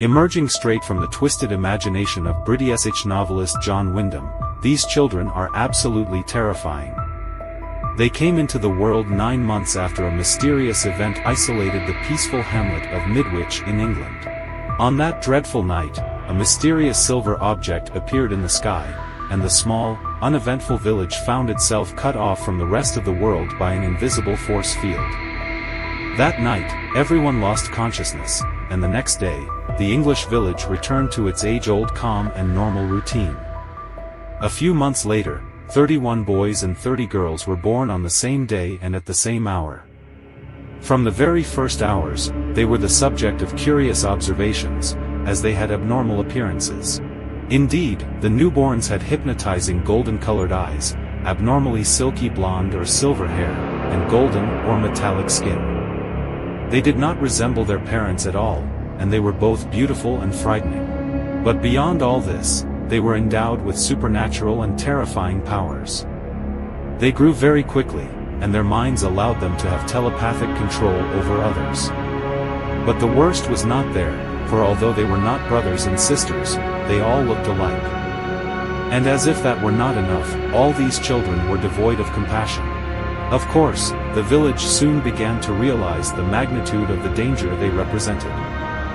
Emerging straight from the twisted imagination of British novelist John Wyndham, these children are absolutely terrifying. They came into the world 9 months after a mysterious event isolated the peaceful hamlet of Midwich in England. On that dreadful night, a mysterious silver object appeared in the sky, and the small, uneventful village found itself cut off from the rest of the world by an invisible force field. That night, everyone lost consciousness, and the next day, the English village returned to its age-old calm and normal routine. A few months later, 31 boys and 30 girls were born on the same day and at the same hour. From the very first hours, they were the subject of curious observations, as they had abnormal appearances. Indeed, the newborns had hypnotizing golden-colored eyes, abnormally silky blonde or silver hair, and golden or metallic skin. They did not resemble their parents at all, and they were both beautiful and frightening. But beyond all this, they were endowed with supernatural and terrifying powers. They grew very quickly, and their minds allowed them to have telepathic control over others. But the worst was not there, for although they were not brothers and sisters, they all looked alike. And as if that were not enough, all these children were devoid of compassion. Of course, the village soon began to realize the magnitude of the danger they represented.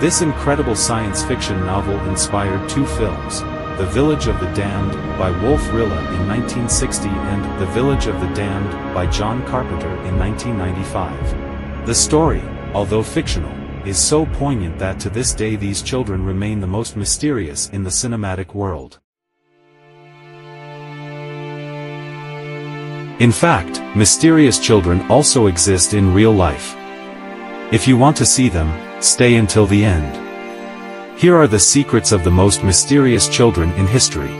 This incredible science fiction novel inspired two films, The Village of the Damned, by Wolf Rilla in 1960 and The Village of the Damned, by John Carpenter in 1995. The story, although fictional, is so poignant that to this day these children remain the most mysterious in the cinematic world. In fact, mysterious children also exist in real life. If you want to see them, stay until the end. Here are the secrets of the most mysterious children in history.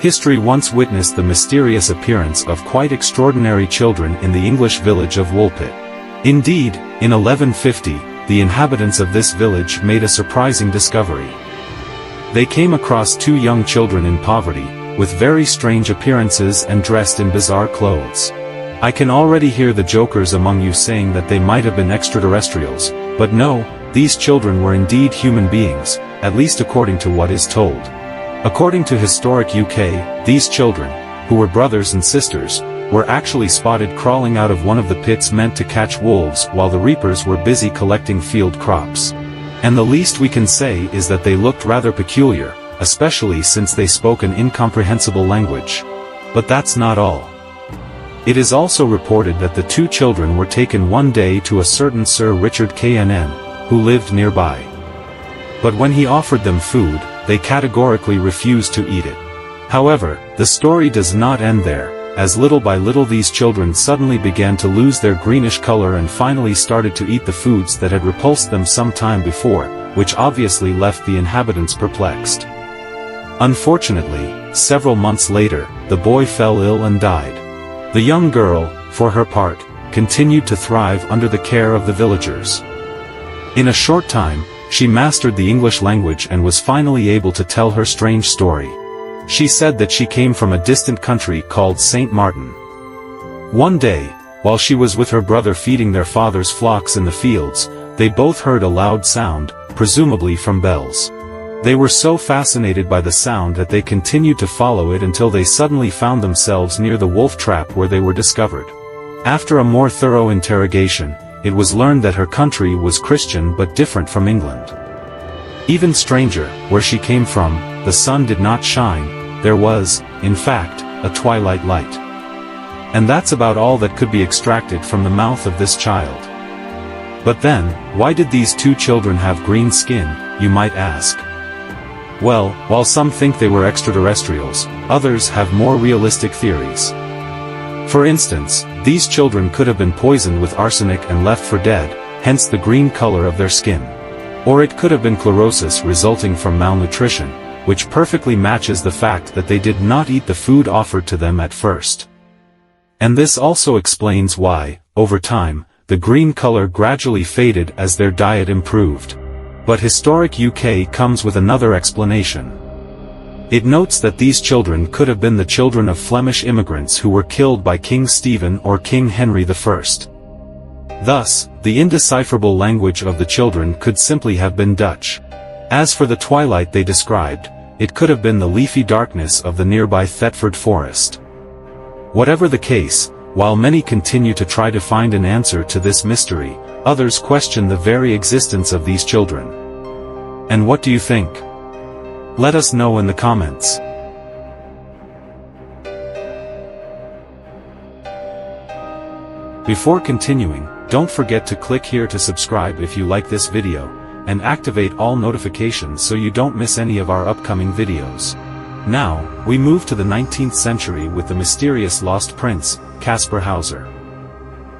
History once witnessed the mysterious appearance of quite extraordinary children in the English village of Woolpit. Indeed, in 1150, the inhabitants of this village made a surprising discovery. They came across two young children in poverty, with very strange appearances and dressed in bizarre clothes. I can already hear the jokers among you saying that they might have been extraterrestrials, but no, these children were indeed human beings, at least according to what is told. According to Historic UK, these children, who were brothers and sisters, were actually spotted crawling out of one of the pits meant to catch wolves while the reapers were busy collecting field crops. And the least we can say is that they looked rather peculiar, especially since they spoke an incomprehensible language. But that's not all. It is also reported that the two children were taken one day to a certain Sir Richard KNN, who lived nearby. But when he offered them food, they categorically refused to eat it. However, the story does not end there, as little by little these children suddenly began to lose their greenish color and finally started to eat the foods that had repulsed them some time before, which obviously left the inhabitants perplexed. Unfortunately, several months later, the boy fell ill and died. The young girl, for her part, continued to thrive under the care of the villagers. In a short time, she mastered the English language and was finally able to tell her strange story. She said that she came from a distant country called Saint Martin. One day, while she was with her brother feeding their father's flocks in the fields, they both heard a loud sound, presumably from bells. They were so fascinated by the sound that they continued to follow it until they suddenly found themselves near the wolf trap where they were discovered. After a more thorough interrogation, it was learned that her country was Christian but different from England. Even stranger, where she came from, the sun did not shine, there was, in fact, a twilight light. And that's about all that could be extracted from the mouth of this child. But then, why did these two children have green skin, you might ask? Well, while some think they were extraterrestrials, others have more realistic theories. For instance, these children could have been poisoned with arsenic and left for dead, hence the green color of their skin. Or it could have been chlorosis resulting from malnutrition, which perfectly matches the fact that they did not eat the food offered to them at first. And this also explains why, over time, the green color gradually faded as their diet improved. But Historic UK comes with another explanation. It notes that these children could have been the children of Flemish immigrants who were killed by King Stephen or King Henry I. Thus, the indecipherable language of the children could simply have been Dutch. As for the twilight they described, it could have been the leafy darkness of the nearby Thetford Forest. Whatever the case, while many continue to try to find an answer to this mystery, others question the very existence of these children. And what do you think? Let us know in the comments. Before continuing, don't forget to click here to subscribe if you like this video, and activate all notifications so you don't miss any of our upcoming videos. Now, we move to the 19th century with the mysterious lost prince, Caspar Hauser.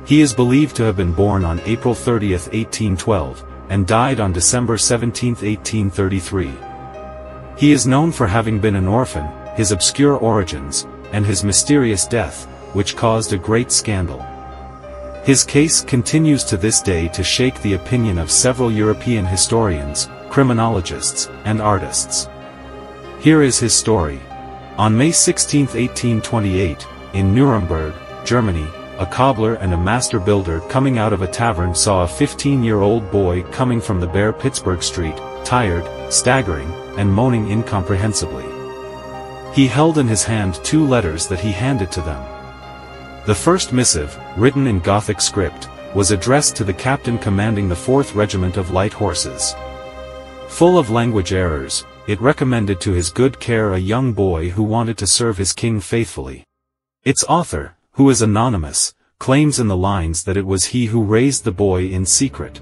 He is believed to have been born on April 30, 1812, and died on December 17, 1833. He is known for having been an orphan, his obscure origins, and his mysterious death, which caused a great scandal. His case continues to this day to shake the opinion of several European historians, criminologists, and artists. Here is his story. On May 16, 1828, in Nuremberg, Germany, a cobbler and a master builder coming out of a tavern saw a 15-year-old boy coming from the bare Pittsburgh street, tired, staggering, and moaning incomprehensibly. He held in his hand two letters that he handed to them. The first missive, written in Gothic script, was addressed to the captain commanding the 4th Regiment of Light Horses. Full of language errors, it recommended to his good care a young boy who wanted to serve his king faithfully. Its author, who is anonymous, claims in the lines that it was he who raised the boy in secret.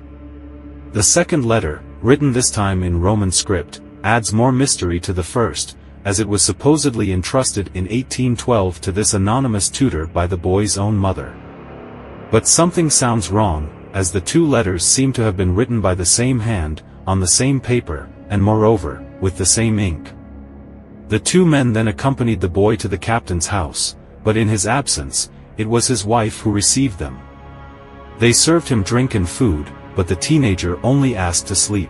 The second letter, written this time in Roman script, adds more mystery to the first, as it was supposedly entrusted in 1812 to this anonymous tutor by the boy's own mother. But something sounds wrong, as the two letters seem to have been written by the same hand, on the same paper, and moreover, with the same ink. The two men then accompanied the boy to the captain's house, but in his absence, it was his wife who received them. They served him drink and food, but the teenager only asked to sleep.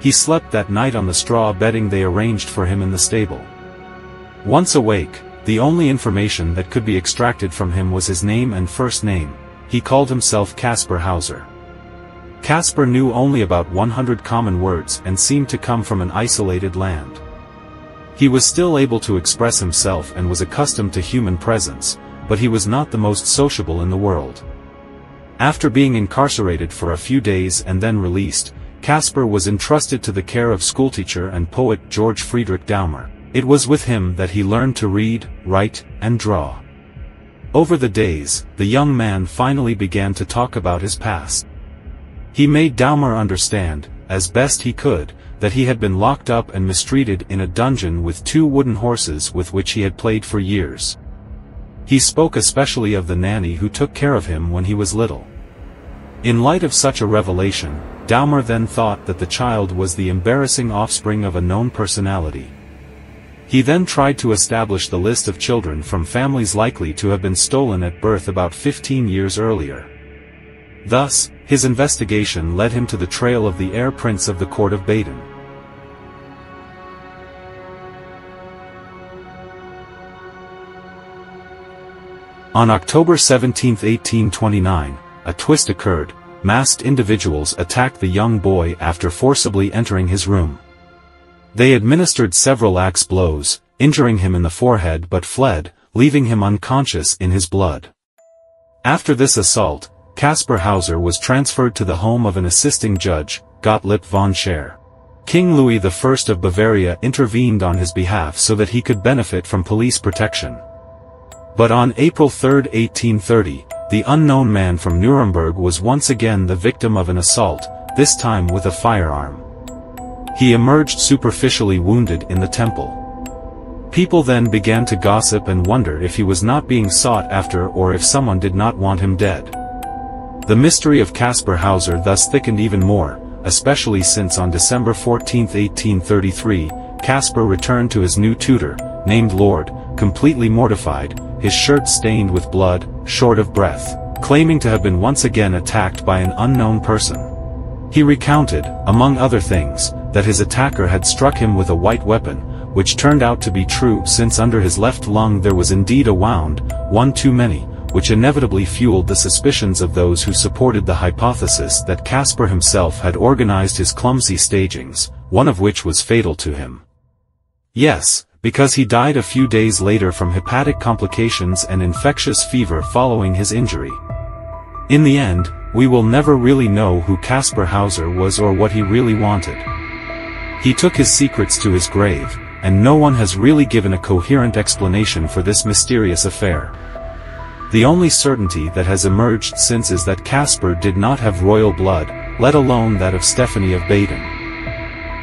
He slept that night on the straw bedding they arranged for him in the stable. Once awake, the only information that could be extracted from him was his name and first name. He called himself Caspar Hauser. Caspar knew only about 100 common words and seemed to come from an isolated land. He was still able to express himself and was accustomed to human presence, but he was not the most sociable in the world. After being incarcerated for a few days and then released, Caspar was entrusted to the care of schoolteacher and poet George Friedrich Daumer. It was with him that he learned to read, write, and draw. Over the days, the young man finally began to talk about his past. He made Daumer understand, as best he could, that he had been locked up and mistreated in a dungeon with two wooden horses with which he had played for years. He spoke especially of the nanny who took care of him when he was little. In light of such a revelation, Daumer then thought that the child was the embarrassing offspring of a known personality. He then tried to establish the list of children from families likely to have been stolen at birth about 15 years earlier. Thus, his investigation led him to the trail of the heir prince of the court of Baden. On October 17, 1829, a twist occurred. Masked individuals attacked the young boy after forcibly entering his room. They administered several axe blows, injuring him in the forehead but fled, leaving him unconscious in his blood. After this assault, Caspar Hauser was transferred to the home of an assisting judge, Gottlieb von Scher. King Louis I of Bavaria intervened on his behalf so that he could benefit from police protection. But on April 3, 1830, the unknown man from Nuremberg was once again the victim of an assault, this time with a firearm. He emerged superficially wounded in the temple. People then began to gossip and wonder if he was not being sought after or if someone did not want him dead. The mystery of Caspar Hauser thus thickened even more, especially since on December 14, 1833, Caspar returned to his new tutor, named Lord, completely mortified, his shirt stained with blood, short of breath, claiming to have been once again attacked by an unknown person. He recounted, among other things, that his attacker had struck him with a white weapon, which turned out to be true since under his left lung there was indeed a wound, one too many, which inevitably fueled the suspicions of those who supported the hypothesis that Caspar himself had organized his clumsy stagings, one of which was fatal to him. Yes, because he died a few days later from hepatic complications and infectious fever following his injury. In the end, we will never really know who Caspar Hauser was or what he really wanted. He took his secrets to his grave, and no one has really given a coherent explanation for this mysterious affair. The only certainty that has emerged since is that Caspar did not have royal blood, let alone that of Stephanie of Baden.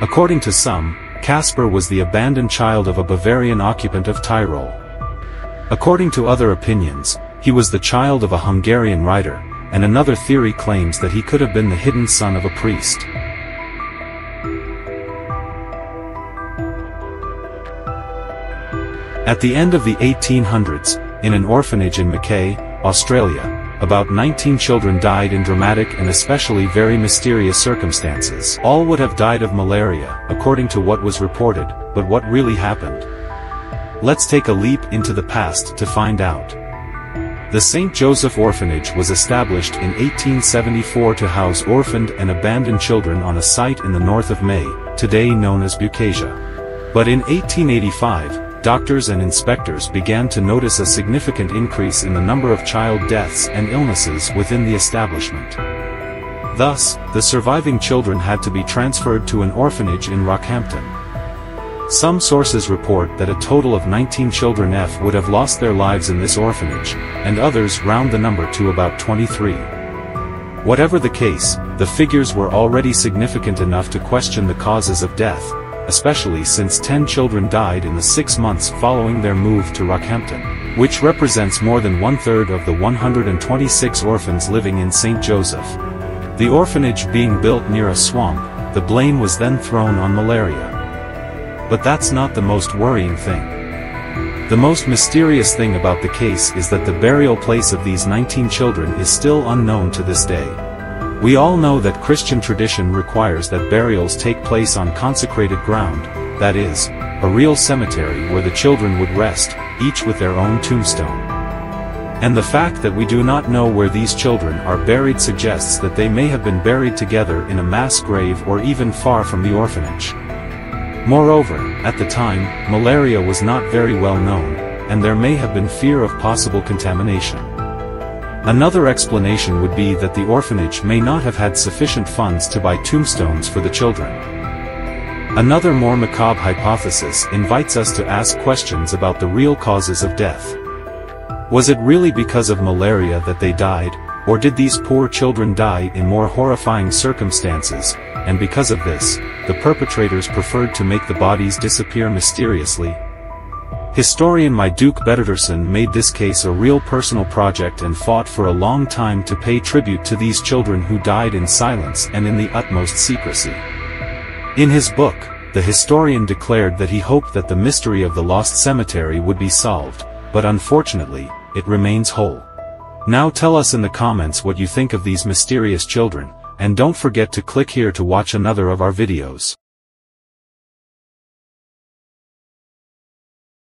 According to some, Caspar was the abandoned child of a Bavarian occupant of Tyrol. According to other opinions, he was the child of a Hungarian writer, and another theory claims that he could have been the hidden son of a priest. At the end of the 1800s, in an orphanage in Mackay, Australia, about 19 children died in dramatic and especially very mysterious circumstances. All would have died of malaria, according to what was reported, but what really happened? Let's take a leap into the past to find out. The St. Joseph Orphanage was established in 1874 to house orphaned and abandoned children on a site in the north of May, today known as Bucasia. But in 1885, doctors and inspectors began to notice a significant increase in the number of child deaths and illnesses within the establishment. Thus, the surviving children had to be transferred to an orphanage in Rockhampton. Some sources report that a total of 19 children would have lost their lives in this orphanage, and others round the number to about 23. Whatever the case, the figures were already significant enough to question the causes of death, especially since 10 children died in the 6 months following their move to Rockhampton, which represents more than one-third of the 126 orphans living in St. Joseph. The orphanage being built near a swamp, the blame was then thrown on malaria. But that's not the most worrying thing. The most mysterious thing about the case is that the burial place of these 19 children is still unknown to this day. We all know that Christian tradition requires that burials take place on consecrated ground, that is, a real cemetery where the children would rest, each with their own tombstone. And the fact that we do not know where these children are buried suggests that they may have been buried together in a mass grave or even far from the orphanage. Moreover, at the time, malaria was not very well known, and there may have been fear of possible contamination. Another explanation would be that the orphanage may not have had sufficient funds to buy tombstones for the children. Another more macabre hypothesis invites us to ask questions about the real causes of death. Was it really because of malaria that they died, or did these poor children die in more horrifying circumstances? And because of this, the perpetrators preferred to make the bodies disappear mysteriously. Historian Myduk Bedderson made this case a real personal project and fought for a long time to pay tribute to these children who died in silence and in the utmost secrecy. In his book, the historian declared that he hoped that the mystery of the lost cemetery would be solved, but unfortunately, it remains whole. Now tell us in the comments what you think of these mysterious children. And don't forget to click here to watch another of our videos.